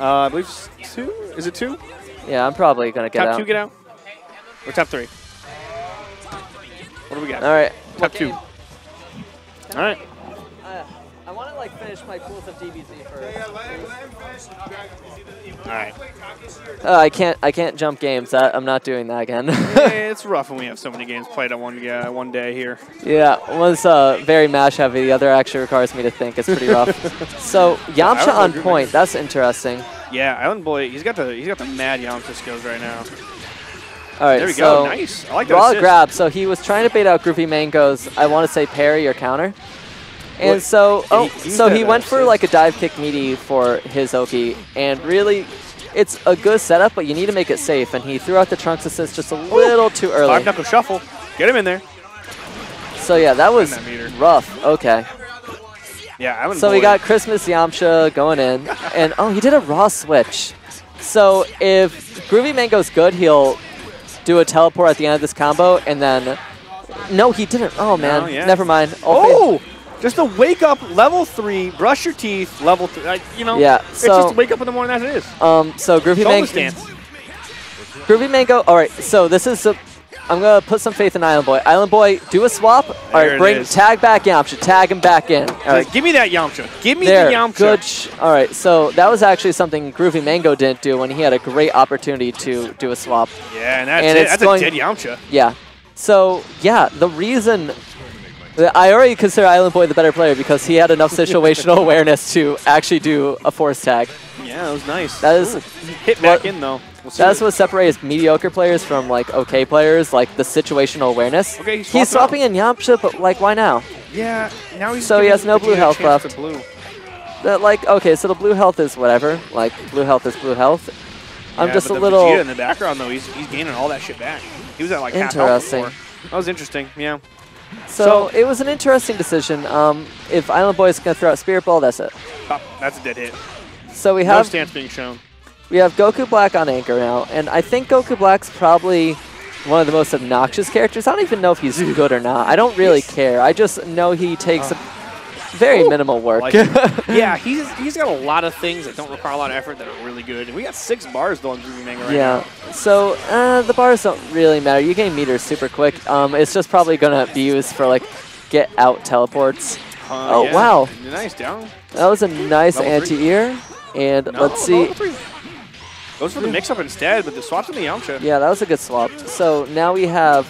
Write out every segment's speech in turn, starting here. I believe it's 2? Is it 2? Yeah, I'm probably going to get out. Top 2 get out? Or top 3? What do we got? All right. Top 2. All right. I want to, like, finish my pools of DBZ first. All right. I can't jump games. I'm not doing that again. Hey, it's rough when we have so many games played on one day here. Yeah, one's very mash heavy. The other actually requires me to think. It's pretty rough. So Yamcha on point. That's interesting. Yeah, Island Boy. He's got the mad Yamcha skills right now. All right. There we go. Nice. I like that raw assist. Grab. So he was trying to bait out Groovy Mango's. I want to say parry or counter. And so, he went for like a dive kick meaty for his Oki, and really, it's a good setup, but you need to make it safe. And he threw out the Trunks assist just a little too early. Five knuckle shuffle, get him in there. So yeah, that was rough. Okay. Yeah. So we got Christmas Yamcha going in, and oh, he did a raw switch. So if Groovy Mango's good, he'll do a teleport at the end of this combo, and then no, he didn't. Oh man, no, yeah. Never mind. Oh. Just to wake up, level 3, brush your teeth, level 3. You know, yeah, so, it's just to wake up in the morning as it is. So Groovy Mango. Groovy Mango. All right. So this is. I'm gonna put some faith in Island Boy. Island Boy, do a swap. All right. Tag back Yamcha. Tag him back in. All right. Give me that Yamcha. Give me the Yamcha. Good. All right. So that was actually something Groovy Mango didn't do when he had a great opportunity to do a swap. Yeah, and that's it. That's a dead Yamcha. Yeah. So yeah, the reason. I already consider Island Boy the better player because he had enough situational awareness to actually do a force tag. Yeah, that was nice. That is hit back in though. We'll that's what separates mediocre players from like okay players, like the situational awareness. Okay, he's swapping in Yamcha, but like why now? Yeah, now he's so he has no blue health left. Like okay, so the blue health is whatever. Like blue health is blue health. Yeah, I'm just a little. Vegeta in the background though, he's gaining all that shit back. He was at like half health before. That was interesting. Yeah. So it was an interesting decision. If Island Boy is going to throw out Spirit Ball, that's it. Pop, that's a dead hit. So we have no stance being shown. We have Goku Black on anchor now, and I think Goku Black's probably one of the most obnoxious characters. I don't even know if he's good or not. I don't really care. I just know he takes very minimal work. Like yeah, he's got a lot of things that don't require a lot of effort that are really good. And we got 6 bars though on Groovy Mango right now. Yeah, so the bars don't really matter. You gain meters super quick. It's just probably going to be used for like get out teleports. Oh yeah. Wow. Nice down. That was a nice anti-air. And let's see. Goes for the mix-up instead, but the swap's in the Yamcha. Yeah, that was a good swap. So now we have...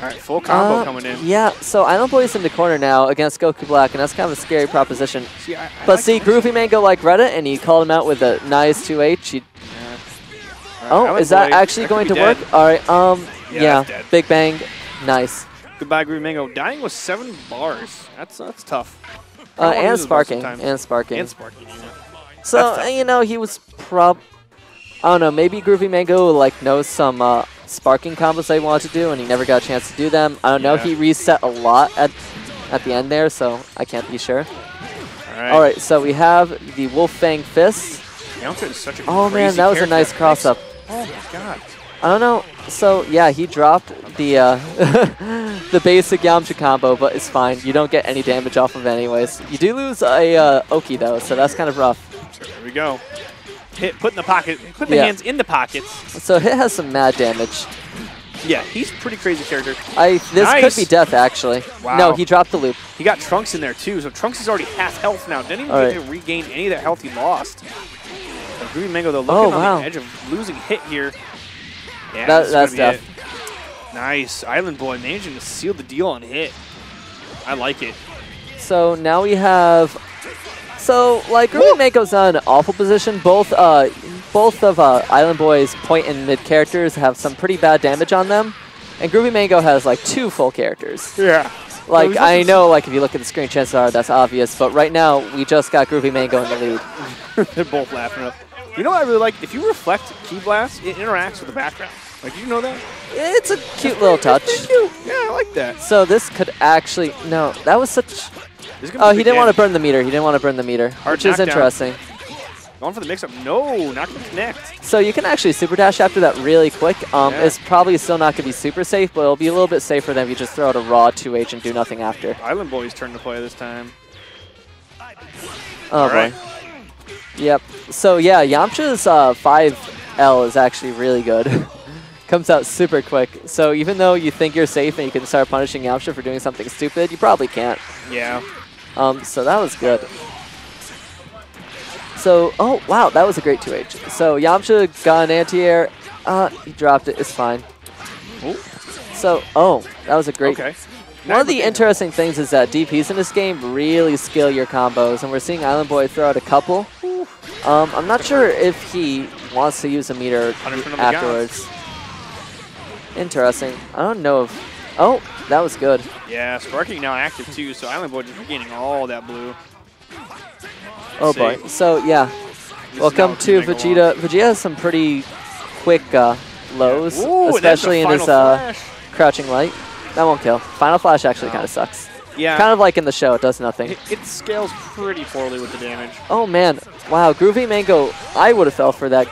All right, full combo coming in. Yeah, so Island Boy's in the corner now against Goku Black, and that's kind of a scary proposition. See, but Groovy Mango like read it, and he called him out with a nice 2H. Island is that Boy, actually that going to dead. Work? All right, yeah big bang, nice. Goodbye, Groovy Mango. Dying with 7 bars. That's tough. And sparking. Yeah. So you know he was I don't know. Maybe Groovy Mango like knows some. Sparking combos they wanted to do, and he never got a chance to do them. I don't know. He reset a lot at the end there, so I can't be sure. All right, so we have the Wolf Fang Fist. Yamcha is such a oh man, that was a nice cross up. Oh my god. I don't know. So yeah, he dropped the the basic Yamcha combo, but it's fine. You don't get any damage off of it anyways. You do lose a Oki though, so that's kind of rough. There we go. Hit, put in the pocket, put the hands in the pockets. So Hit has some mad damage. Yeah, he's a pretty crazy character. This could be death, actually. Wow. No, he dropped the loop. He got Trunks in there, too, so Trunks is already half health now. Didn't even get to regain any of that health he lost. Groovy Mango, though, looking on the edge of losing Hit here. Yeah, that's death. Nice. Island Boy managing to seal the deal on Hit. I like it. So now we have... So, like, Groovy Mango's on an awful position. Both of Island Boy's point and mid characters have some pretty bad damage on them. And Groovy Mango has, like, 2 full characters. Yeah. Like, I know, like, if you look at the screen, chances are that's obvious. But right now, we just got Groovy Mango in the lead. They're both laughing up. You know what I really like? If you reflect Key Blast, it interacts with the background. Like, did you know that? It's a cute little touch. Cute. Yeah, I like that. So this could actually... No, that was such... Oh, he didn't want to burn the meter. He didn't want to burn the meter, which is interesting. Going for the mix-up. No, not going to connect. So you can actually super dash after that really quick. It's probably still not going to be super safe, but it'll be a little bit safer than if you just throw out a raw 2H and do nothing after. Island Boy's turn to play this time. Oh, boy. Yep. So yeah, Yamcha's 5L is actually really good. Comes out super quick. So even though you think you're safe and you can start punishing Yamcha for doing something stupid, you probably can't. Yeah. So that was good. So, oh wow, that was a great 2H. So Yamcha got an anti-air. He dropped it. It's fine. Ooh. So, oh, that was a great... Okay. One of the interesting things is that DPs in this game really skill your combos, and we're seeing Island Boy throw out a couple. I'm not sure if he wants to use a meter afterwards. Interesting. I don't know if... Oh, that was good. Yeah, Sparking now active too, so Island Boy just regaining all that blue. Oh boy. So, yeah. Welcome to Vegeta. Vegeta has some pretty quick lows, especially in his crouching light. That won't kill. Final Flash actually kind of sucks. Yeah. Kind of like in the show, it does nothing. It scales pretty poorly with the damage. Oh man. Wow, Groovy Mango, I would have fell for that.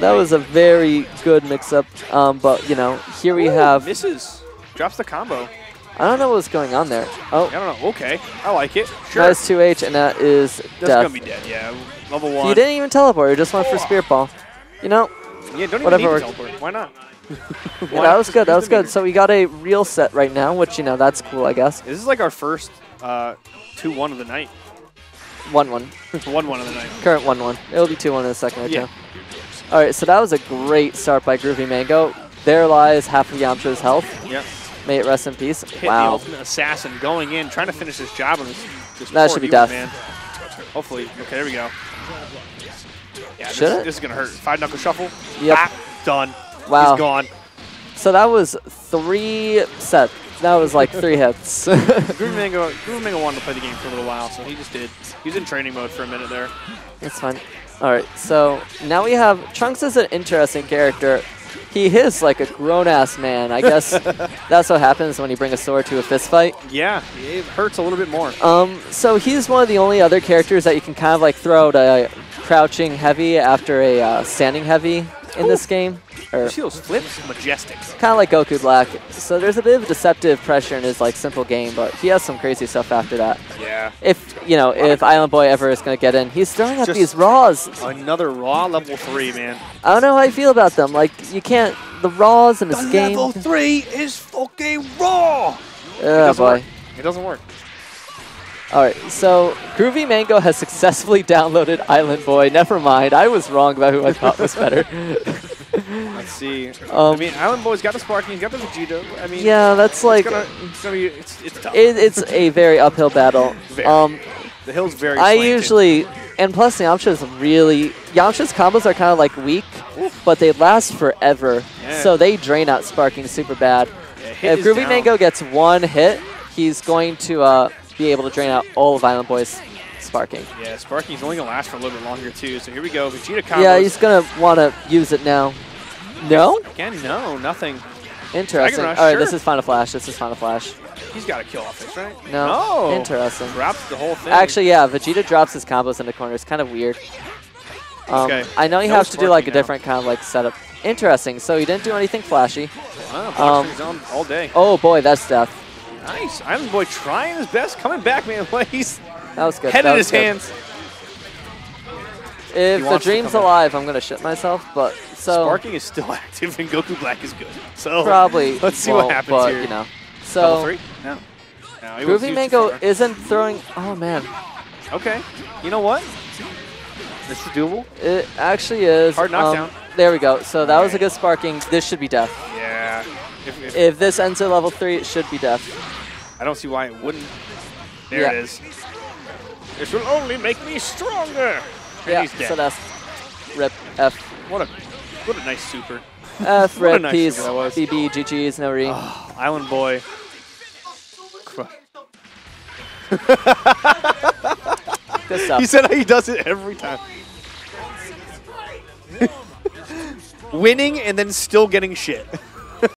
That was a very good mix-up. But, you know, here we have... Misses. Drops the combo. I don't know what was going on there. Oh. I don't know. Okay. I like it. Sure. That is 2H, and that is death. That's going to be dead, yeah. Level 1. You didn't even teleport. You just went for Spirit Ball. You know? Yeah, don't even need to teleport. Why not? Yeah, that was good. That was good. So we got a real set right now, which, you know, that's cool, I guess. This is like our first 2-1 of the night. 1-1. 1-1 of the night. Current 1-1. It'll be 2-1 in a second or two. All right, so that was a great start by Groovy Mango. There lies half of Yamcha's health. Yep. May it rest in peace. Hit the ultimate assassin going in, trying to finish his job on this. That should be death. Man. Hopefully. Okay, there we go. Yeah, this is going to hurt. 5-knuckle shuffle. Yep. Ah, done. Wow. He's gone. So that was 3 sets. That was like 3 hits. Groovy Mango wanted to play the game for a little while, so he just did. He was in training mode for a minute there. That's fine. All right, so now we have... Trunks is an interesting character. He is like a grown-ass man. I guess that's what happens when you bring a sword to a fist fight. Yeah, it hurts a little bit more. So he's one of the only other characters that you can kind of like throw to a crouching heavy after a standing heavy in this game. Or shields flips majestic. Kind of like Goku Black. So there's a bit of deceptive pressure in his like simple game, but he has some crazy stuff after that. Yeah. If you know, if Island Boy ever is gonna get in, he's throwing up these raws. Another raw level 3, man. I don't know how I feel about them. Like you can't the raws in this game. Level 3 is fucking raw. Oh boy. It doesn't work. Alright, so Groovy Mango has successfully downloaded Island Boy. Never mind, I was wrong about who I thought was better. Let's see. I mean, Island Boy's got the Sparking, he's got the Vegeta. I mean, yeah, that's like... It's tough. It's a very uphill battle. The hill's very slanted. And plus Yamcha's really... Yamcha's combos are kind of like weak, but they last forever. Yeah. So they drain out Sparking super bad. Yeah, if Groovy Mango gets 1 hit, he's going to... be able to drain out all of Island Boy's Sparking. Yeah, Sparking's only going to last for a little bit longer, too. So here we go. Vegeta combos. Yeah, he's going to want to use it now. No? Again, no. Nothing. Interesting. All right, this is Final Flash. This is Final Flash. He's got to kill off this, right? No. Interesting. Drops the whole thing. Actually, yeah, Vegeta drops his combos into corners. Kind of weird. Okay. I know you have to do like a different kind of like setup. Interesting. So he didn't do anything flashy. Wow, boxing's on all day. Oh, boy, that's death. Nice. Island Boy trying his best. Coming back, man. He's head in his hands. If the dream's alive, I'm going to shit myself. But so Sparking is still active and Goku Black is good. So probably. Let's see what happens here. You know. So level 3? No. Groovy Mango isn't throwing. Oh, man. Okay. You know what? This is doable. It actually is. Hard knockdown. There we go. So that was a good Sparking. This should be death. Yeah. If this ends at level 3, it should be death. I don't see why it wouldn't. There it is. This will only make me stronger. Yeah, so that's rip F. What a nice super. F, rip, nice peace, BB, GG's, no re. Oh, Island Boy. Good stuff. He said how he does it every time. Winning and then still getting shit.